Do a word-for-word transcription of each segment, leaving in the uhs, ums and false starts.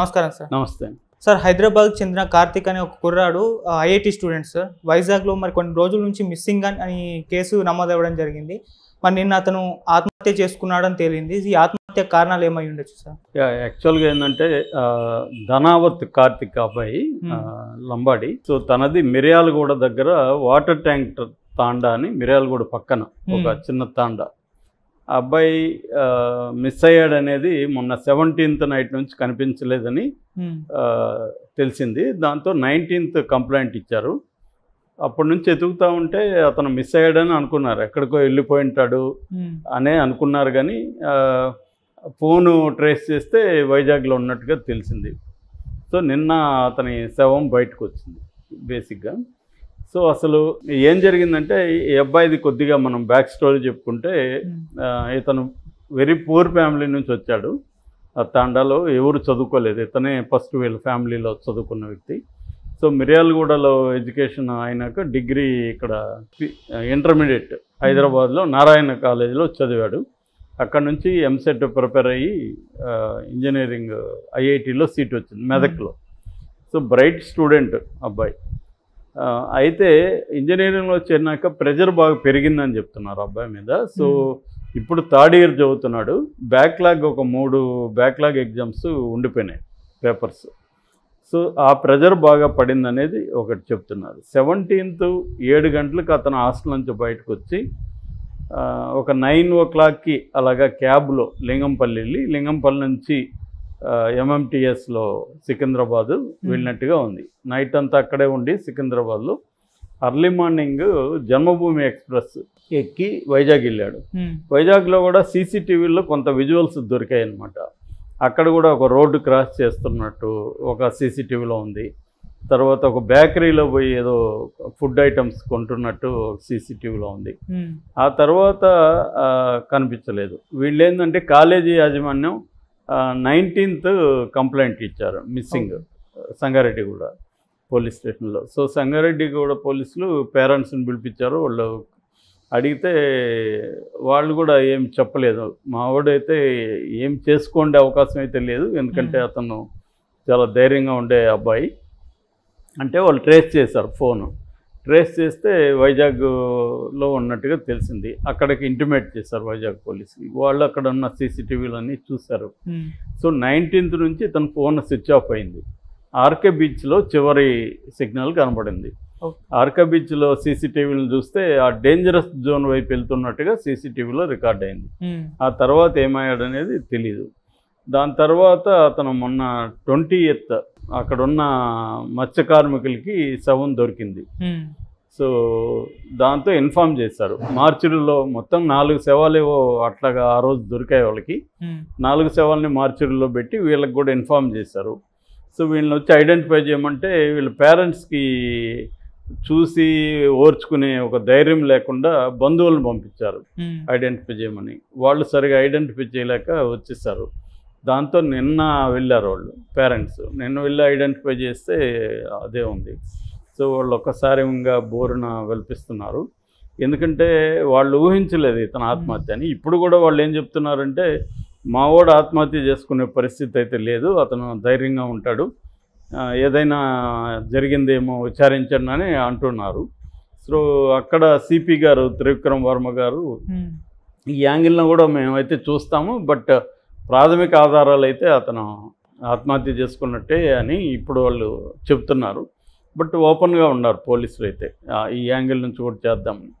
నమస్కారం సార్. నమస్తే సార్. హైదరాబాద్ చెందిన కార్తిక్ అనే ఒక కుర్రాడు ఐఐటి స్టూడెంట్ సార్. వైజాగ్లో మరి కొన్ని రోజుల నుంచి మిస్సింగ్ అని కేసు నమోదు అవ్వడం జరిగింది. మరి నిన్న అతను ఆత్మహత్య చేసుకున్నాడని తేలింది. ఈ ఆత్మహత్య కారణాలు ఏమై ఉండొచ్చు సార్? యాక్చువల్గా ఏంటంటే ధనావత్ కార్తిక్ అబ్బాయి లంబాడి. సో తనది మిర్యాలగూడ దగ్గర వాటర్ ట్యాంక్ తాండా అని, మిర్యాలగూడ పక్కన ఒక చిన్న తాండా. అబ్బాయి మిస్ అయ్యాడు అనేది మొన్న సెవెంటీన్త్ నైట్ నుంచి కనిపించలేదని తెలిసింది. దాంతో నైన్టీన్త్ కంప్లైంట్ ఇచ్చారు. అప్పటి నుంచి ఎదుగుతూ ఉంటే అతను మిస్ అయ్యాడని అనుకున్నారు, ఎక్కడికో వెళ్ళిపోయి ఉంటాడు అనే అనుకున్నారు. కానీ ఫోను ట్రేస్ చేస్తే వైజాగ్లో ఉన్నట్టుగా తెలిసింది. సో నిన్న అతని శవం బయటకు వచ్చింది బేసిక్గా. సో అసలు ఏం జరిగిందంటే, ఈ అబ్బాయిది కొద్దిగా మనం బ్యాక్ స్టోరీ చెప్పుకుంటే, ఇతను వెరీ పూర్ ఫ్యామిలీ నుంచి వచ్చాడు. తాండాలో ఎవరు చదువుకోలేదు, ఇతనే ఫస్ట్ వీళ్ళ ఫ్యామిలీలో చదువుకున్న వ్యక్తి. సో మిర్యాలగూడలో ఎడ్యుకేషన్ అయినాక డిగ్రీ ఇక్కడ ఇంటర్మీడియట్ హైదరాబాద్లో నారాయణ కాలేజీలో చదివాడు. అక్కడ నుంచి ఎంసెట్ ప్రిపేర్ అయ్యి ఇంజనీరింగ్ ఐఐటిలో సీట్ వచ్చింది మెదక్లో. సో బ్రైట్ స్టూడెంట్ అబ్బాయి. అయితే ఇంజనీరింగ్లో చేరినాక ప్రెజర్ బాగా పెరిగిందని చెప్తున్నారు అబ్బాయి మీద. సో ఇప్పుడు థర్డ్ ఇయర్ చదువుతున్నాడు. బ్యాక్లాగ్ ఒక మూడు బ్యాక్లాగ్ ఎగ్జామ్స్ ఉండిపోయినాయి పేపర్స్. సో ఆ ప్రెజర్ బాగా పడింది అనేది ఒకటి చెప్తున్నారు. సెవెంటీన్త్ ఏడు గంటలకు అతను హాస్టల్ నుంచి బయటకు వచ్చి ఒక నైన్ ఓ క్లాక్కి అలాగా క్యాబ్లో లింగంపల్లి వెళ్ళి, లింగంపల్లి నుంచి ఎంఎంటీఎస్లో సికింద్రాబాదు వెళ్ళినట్టుగా ఉంది. నైట్ అంతా అక్కడే ఉండి సికింద్రాబాద్లో అర్లీ మార్నింగ్ జన్మభూమి ఎక్స్ప్రెస్ ఎక్కి వైజాగ్ వెళ్ళాడు. వైజాగ్లో కూడా సీసీటీవీలో కొంత విజువల్స్ దొరికాయి అన్నమాట. అక్కడ కూడా ఒక రోడ్డు క్రాస్ చేస్తున్నట్టు ఒక సీసీటీవీలో ఉంది. తర్వాత ఒక బేకరీలో పోయి ఏదో ఫుడ్ ఐటమ్స్ కొంటున్నట్టు సీసీటీవీలో ఉంది. ఆ తర్వాత కనిపించలేదు. వీళ్ళు ఏంటంటే కాలేజీ యాజమాన్యం నైన్టీన్త్ కంప్లైంట్ ఇచ్చారు మిస్సింగ్ సంగారెడ్డిగూడ పోలీస్ స్టేషన్లో. సో సంగారెడ్డిగూడ పోలీసులు పేరెంట్స్ని పిలిపించారు. వాళ్ళు అడిగితే వాళ్ళు కూడా ఏం చెప్పలేదు. మావాడైతే ఏం చేసుకోండే అవకాశం అయితే లేదు, ఎందుకంటే అతను చాలా ధైర్యంగా ఉండే అబ్బాయి. అంటే వాళ్ళు ట్రేస్ చేశారు ఫోను. ట్రేస్ చేస్తే వైజాగ్లో ఉన్నట్టుగా తెలిసింది. అక్కడికి ఇంటిమేట్ చేశారు వైజాగ్ పోలీసులు. వాళ్ళు అక్కడ ఉన్న సీసీటీవీలన్నీ చూశారు. సో నైన్టీన్త్ నుంచి తన ఫోన్ స్విచ్ ఆఫ్ అయింది. ఆర్కే బీచ్లో చివరి సిగ్నల్ కనబడింది. ఆర్కే బీచ్లో సీసీటీవీలను చూస్తే ఆ డేంజరస్ జోన్ వైపు వెళ్తున్నట్టుగా సీసీటీవీలో రికార్డ్ అయింది. ఆ తర్వాత ఏమయ్యాడనేది తెలీదు. దాని తర్వాత అతను మొన్న ట్వంటీ ఎయిత్ అక్కడున్న మత్స్య కార్మికులకి శవం దొరికింది. సో దాంతో ఇన్ఫామ్ చేశారు. మార్చిలో మొత్తం నాలుగు శవాలేవో అట్లాగా ఆ రోజు దొరికాయి వాళ్ళకి. నాలుగు శవాలని మార్చిలో పెట్టి వీళ్ళకి కూడా ఇన్ఫామ్ చేశారు. సో వీళ్ళని వచ్చి ఐడెంటిఫై చేయమంటే వీళ్ళ పేరెంట్స్కి చూసి ఓర్చుకునే ఒక ధైర్యం లేకుండా బంధువులను పంపించారు ఐడెంటిఫై చేయమని. వాళ్ళు సరిగా ఐడెంటిఫై చేయలేక వచ్చేసారు. దాంతో నిన్న వెళ్ళారు వాళ్ళు పేరెంట్స్. నిన్న వెళ్ళి ఐడెంటిఫై చేస్తే అదే ఉంది. సో వాళ్ళు ఒక్కసారిగా బోరున వెలిపిస్తున్నారు, ఎందుకంటే వాళ్ళు ఊహించలేదు ఇతను ఆత్మహత్య అని. ఇప్పుడు కూడా వాళ్ళు ఏం చెప్తున్నారంటే, మావోడు ఆత్మహత్య చేసుకునే పరిస్థితి అయితే లేదు, అతను ధైర్యంగా ఉంటాడు, ఏదైనా జరిగిందేమో విచారించండి అని అంటున్నారు. సో అక్కడ సిపి గారు త్రివిక్రమ్ వర్మ గారు ఈ యాంగిల్ను కూడా మేమైతే చూస్తాము, బట్ ప్రాథమిక ఆధారాలు అయితే అతను ఆత్మహత్య చేసుకున్నట్టే అని ఇప్పుడు వాళ్ళు చెప్తున్నారు. బట్ ఓపెన్గా ఉన్నారు పోలీసులు అయితే, ఈ యాంగిల్ నుంచి కూడా చేద్దామని.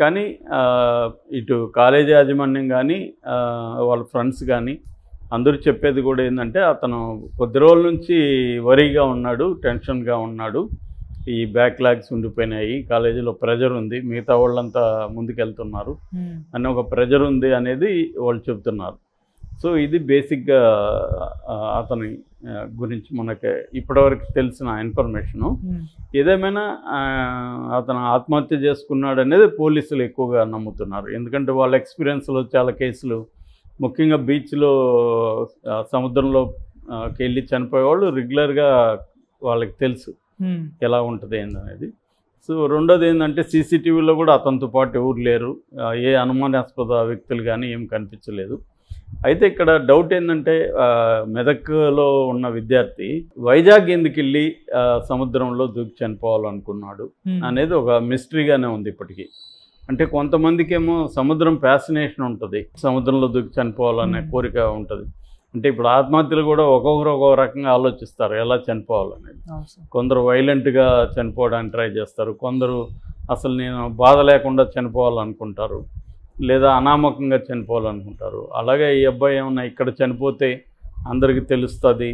కానీ ఇటు కాలేజీ యాజమాన్యం కానీ వాళ్ళ ఫ్రెండ్స్ కానీ అందరూ చెప్పేది కూడా ఏంటంటే, అతను కొద్ది రోజుల నుంచి వరీగా ఉన్నాడు, టెన్షన్గా ఉన్నాడు, ఈ బ్యాక్లాగ్స్ ఉండిపోయినాయి, కాలేజీలో ప్రెజర్ ఉంది, మిగతా వాళ్ళంతా ముందుకెళ్తున్నారు అని ఒక ప్రెజర్ ఉంది అనేది వాళ్ళు చెప్తున్నారు. సో ఇది బేసిక్గా అతని గురించి మనకి ఇప్పటివరకు తెలిసిన ఇన్ఫర్మేషను. ఏదేమైనా అతను ఆత్మహత్య చేసుకున్నాడు అనేది పోలీసులు ఎక్కువగా నమ్ముతున్నారు, ఎందుకంటే వాళ్ళ ఎక్స్పీరియన్స్లో చాలా కేసులు, ముఖ్యంగా బీచ్లో సముద్రంలోకి వెళ్ళి చనిపోయేవాళ్ళు రెగ్యులర్గా వాళ్ళకి తెలుసు ఎలా ఉంటుంది ఏంటనేది. సో రెండోది ఏంటంటే, సీసీటీవీలో కూడా అతనితో పాటు ఎవరు లేరు, ఏ అనుమానాస్పద వ్యక్తులు కానీ ఏం కనిపించలేదు. అయితే ఇక్కడ డౌట్ ఏంటంటే మెదక్లో ఉన్న విద్యార్థి వైజాగ్ ఎందుకెళ్ళి సముద్రంలో దూకి చనిపోవాలనుకున్నాడు అనేది ఒక మిస్టరీగానే ఉంది ఇప్పటికీ. అంటే కొంతమందికేమో సముద్రం ఫ్యాసినేషన్ ఉంటుంది, సముద్రంలో దూకి చనిపోవాలనే కోరిక ఉంటుంది. అంటే ఇప్పుడు ఆత్మహత్యలు కూడా ఒక్కొక్కరు ఒక్కొక్క రకంగా ఆలోచిస్తారు ఎలా చనిపోవాలనేది. కొందరు వైలెంట్గా చనిపోవడానికి ట్రై చేస్తారు, కొందరు అసలు నేను బాధ లేకుండా చనిపోవాలనుకుంటారు, లేదా అనామకంగా చనిపోవాలనుకుంటారు. అలాగే ఈ అబ్బాయి ఏమన్నా ఇక్కడ చనిపోతే అందరికీ తెలుస్తుంది,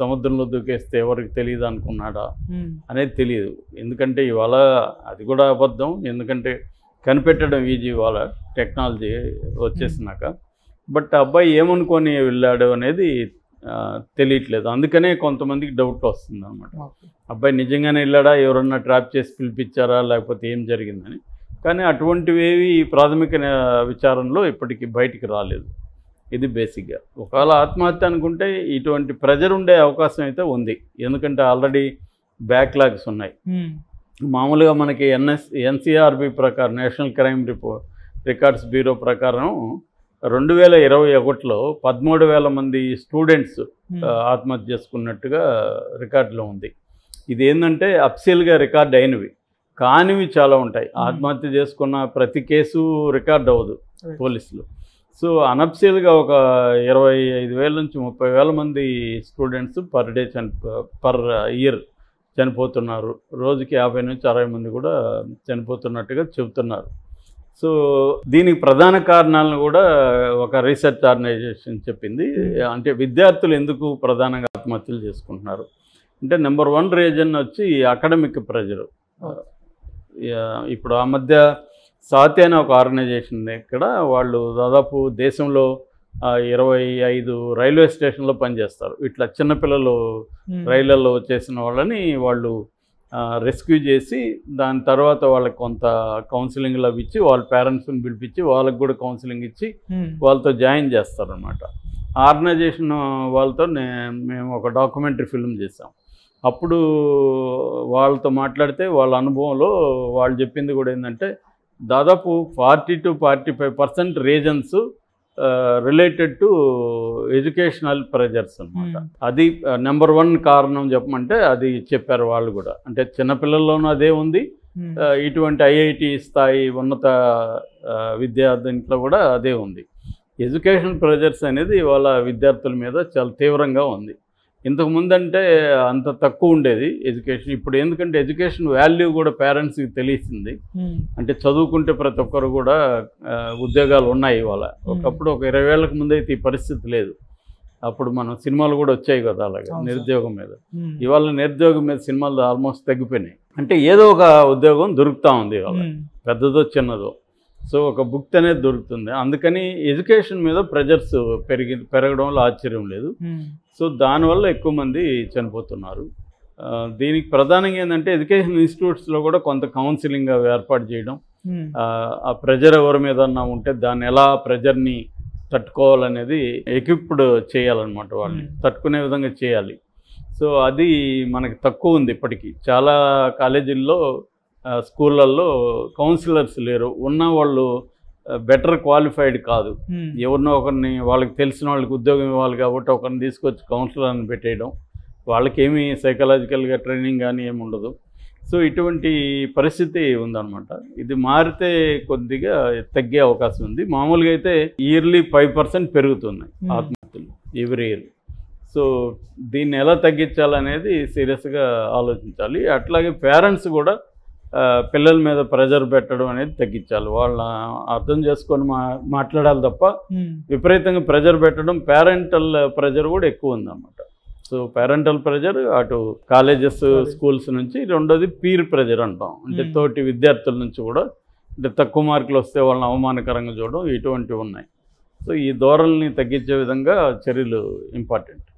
సముద్రంలో దూకేస్తే ఎవరికి తెలియదు అనుకున్నాడా అనేది తెలియదు. ఎందుకంటే ఇవాళ అది కూడా అబద్ధం, ఎందుకంటే కనిపెట్టడం ఈజీ ఇవాళ టెక్నాలజీ వచ్చేసినాక. బట్ అబ్బాయి ఏమనుకొని వెళ్ళాడు అనేది తెలియట్లేదు, అందుకనే కొంతమందికి డౌట్ వస్తుంది అనమాట. అబ్బాయి నిజంగానే వెళ్ళాడా, ఎవరన్నా ట్రాప్ చేసి పిలిపించారా, లేకపోతే ఏం జరిగిందని. కానీ అటువంటివేవి ప్రాథమిక విచారణలో ఇప్పటికీ బయటికి రాలేదు. ఇది బేసిక్గా ఒకవేళ ఆత్మహత్య అనుకుంటే ఇటువంటి ప్రెజర్ ఉండే అవకాశం అయితే ఉంది, ఎందుకంటే ఆల్రెడీ బ్యాక్లాగ్స్ ఉన్నాయి. మామూలుగా మనకి ఎన్ఎస్ ఎన్సీఆర్బీ ప్రకారం, national crime repo records bureau ప్రకారం రెండు వేల ఇరవై ఒకటిలో పదమూడు వేల మంది స్టూడెంట్స్ ఆత్మహత్య చేసుకున్నట్టుగా రికార్డులో ఉంది. ఇది ఏంటంటే అఫీషియల్గా రికార్డ్ అయినవి కానివి చాలా ఉంటాయి. ఆత్మహత్య చేసుకున్న ప్రతి కేసు రికార్డ్ అవ్వదు పోలీసులు. సో అనఫీషియల్గా ఒక ఇరవై ఐదు వేల నుంచి ముప్పై వేల మంది స్టూడెంట్స్ పర్ డే చనిపో పర్ ఇయర్ చనిపోతున్నారు. రోజుకి యాభై నుంచి అరవై మంది కూడా చనిపోతున్నట్టుగా చెబుతున్నారు. సో దీనికి ప్రధాన కారణాలను కూడా ఒక రీసెర్చ్ ఆర్గనైజేషన్ చెప్పింది. అంటే విద్యార్థులు ఎందుకు ప్రధానంగా ఆత్మహత్యలు చేసుకుంటున్నారు అంటే నెంబర్ వన్ రీజన్ వచ్చి అకాడమిక్ ప్రెజర్. ఇప్పుడు ఆ మధ్య సాతి అనే ఒక ఆర్గనైజేషన్ ఉంది, ఇక్కడ వాళ్ళు దాదాపు దేశంలో ఇరవై ఐదు రైల్వే స్టేషన్లో పనిచేస్తారు. ఇట్లా చిన్నపిల్లలు రైళ్లలో చేసిన వాళ్ళని వాళ్ళు రెస్క్యూ చేసి దాని తర్వాత వాళ్ళకి కొంత కౌన్సిలింగ్లు అవి ఇచ్చి వాళ్ళ పేరెంట్స్ని పిలిపించి వాళ్ళకి కూడా కౌన్సిలింగ్ ఇచ్చి వాళ్ళతో జాయిన్ చేస్తారనమాట. ఆర్గనైజేషన్ వాళ్ళతో మేము ఒక డాక్యుమెంటరీ ఫిల్మ్ చేసాం. అప్పుడు వాళ్ళతో మాట్లాడితే వాళ్ళ అనుభవంలో వాళ్ళు చెప్పింది కూడా ఏంటంటే దాదాపు forty to forty five percent reasons related to educational pressures అనమాట. అది నెంబర్ వన్ కారణం చెప్పమంటే అది చెప్పారు వాళ్ళు కూడా. అంటే చిన్నపిల్లల్లోనూ అదే ఉంది, ఇటువంటి ఐఐటి స్థాయి ఉన్నత విద్యార్థుల కూడా అదే ఉంది. ఎడ్యుకేషనల్ ప్రెజర్స్ అనేది వాళ్ళ విద్యార్థుల మీద చాలా తీవ్రంగా ఉంది. ఇంతకుముందు అంటే అంత తక్కువ ఉండేది ఎడ్యుకేషన్. ఇప్పుడు ఎందుకంటే ఎడ్యుకేషన్ వాల్యూ కూడా పేరెంట్స్కి తెలిసింది. అంటే చదువుకుంటే ప్రతి ఒక్కరు కూడా ఉద్యోగాలు ఉన్నాయి ఇవాళ. ఒకప్పుడు ఒక ఇరవై ఏళ్ళకి ముందు అయితే ఈ పరిస్థితి లేదు. అప్పుడు మనం సినిమాలు కూడా వచ్చాయి కదా అలాగే నిరుద్యోగం మీద. ఇవాళ నిరుద్యోగం మీద సినిమాలు ఆల్మోస్ట్ తగ్గిపోయినాయి. అంటే ఏదో ఒక ఉద్యోగం దొరుకుతూ ఉంది ఇవాళ, పెద్దదో చిన్నదో. సో ఒక బుక్ అనేది దొరుకుతుంది. అందుకని ఎడ్యుకేషన్ మీద ప్రెజర్స్ పెరిగి పెరగడంలో ఆశ్చర్యం లేదు. సో దానివల్ల ఎక్కువ మంది చనిపోతున్నారు. దీనికి ప్రధానంగా ఏంటంటే ఎడ్యుకేషన్ ఇన్స్టిట్యూట్స్లో కూడా కొంత కౌన్సిలింగ్ ఏర్పాటు చేయడం, ఆ ప్రెజర్ ఎవరి మీద ఉంటే దాన్ని ఎలా ప్రెజర్ని తట్టుకోవాలనేది ఎక్విప్డ్ చేయాలన్నమాట, వాళ్ళని తట్టుకునే విధంగా చేయాలి. సో అది మనకి తక్కువ ఉంది ఇప్పటికీ. చాలా కాలేజీల్లో స్కూళ్ళల్లో కౌన్సిలర్స్ లేరు, ఉన్న వాళ్ళు బెటర్ క్వాలిఫైడ్ కాదు. ఎవరినో ఒకరిని వాళ్ళకి తెలిసిన వాళ్ళకి ఉద్యోగం ఇవ్వాలి కాబట్టి ఒకరిని తీసుకొచ్చి కౌన్సిలర్ని పెట్టేయడం, వాళ్ళకేమీ సైకలాజికల్గా ట్రైనింగ్ కానీ ఏమి ఉండదు. సో ఇటువంటి పరిస్థితి ఉందన్నమాట. ఇది మారితే కొద్దిగా తగ్గే అవకాశం ఉంది. మామూలుగా అయితే ఇయర్లీ ఫైవ్ పర్సెంట్ పెరుగుతున్నాయి ఆత్మహత్యలు ఎవ్రీ ఇయర్. సో దీన్ని ఎలా తగ్గించాలనేది సీరియస్గా ఆలోచించాలి. అట్లాగే పేరెంట్స్ కూడా పిల్లల మీద ప్రెజర్ పెట్టడం అనేది తగ్గించాలి. వాళ్ళ అర్థం చేసుకొని మా మాట్లాడాలి తప్ప విపరీతంగా ప్రెజర్ పెట్టడం. పేరెంటల్ ప్రెజర్ కూడా ఎక్కువ ఉందన్నమాట. సో పేరెంటల్ ప్రెజర్ అటు కాలేజెస్ స్కూల్స్ నుంచి, రెండోది పీర్ ప్రెజర్ అంటాం, అంటే తోటి విద్యార్థుల నుంచి కూడా. అంటే తక్కువ మార్కులు వస్తే వాళ్ళని అవమానకరంగా చూడడం, ఇటువంటివి ఉన్నాయి. సో ఈ ధోరణిని తగ్గించే విధంగా చర్యలు ఇంపార్టెంట్.